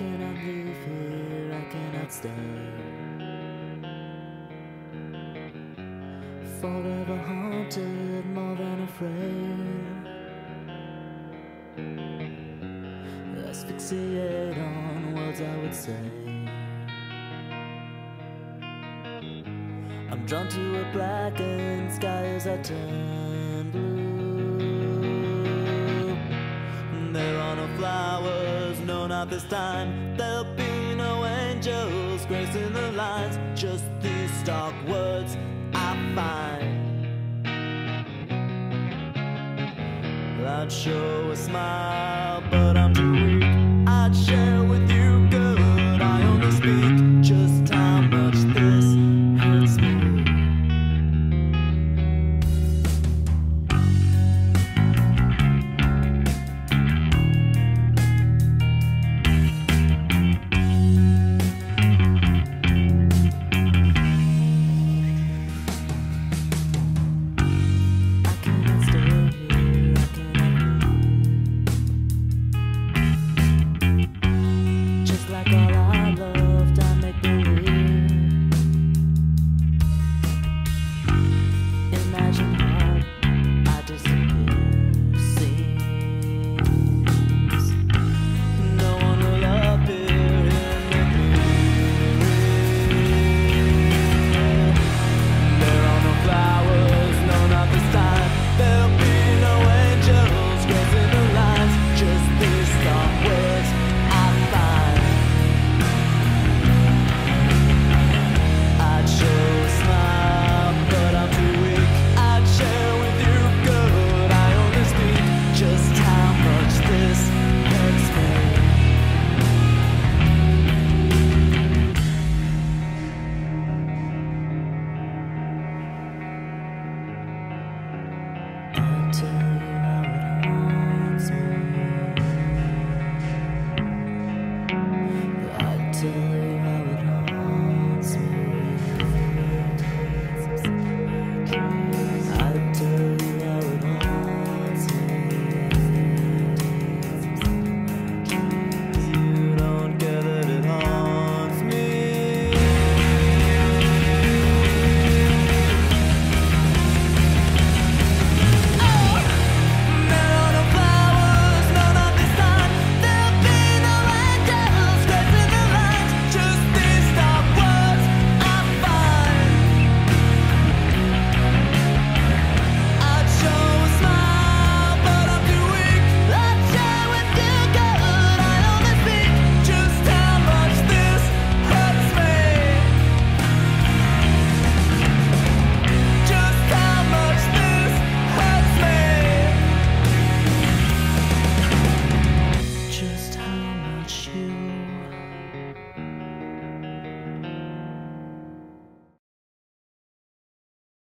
can I live here? I cannot stay. Forever haunted, more than afraid. Asphyxiate on words I would say. I'm drawn to a blackened sky as I turn blue. There are no flowers, no, not this time. There'll be no angels gracing the lines. Just these stark words I find. I'd show a smile, but I'm too weak.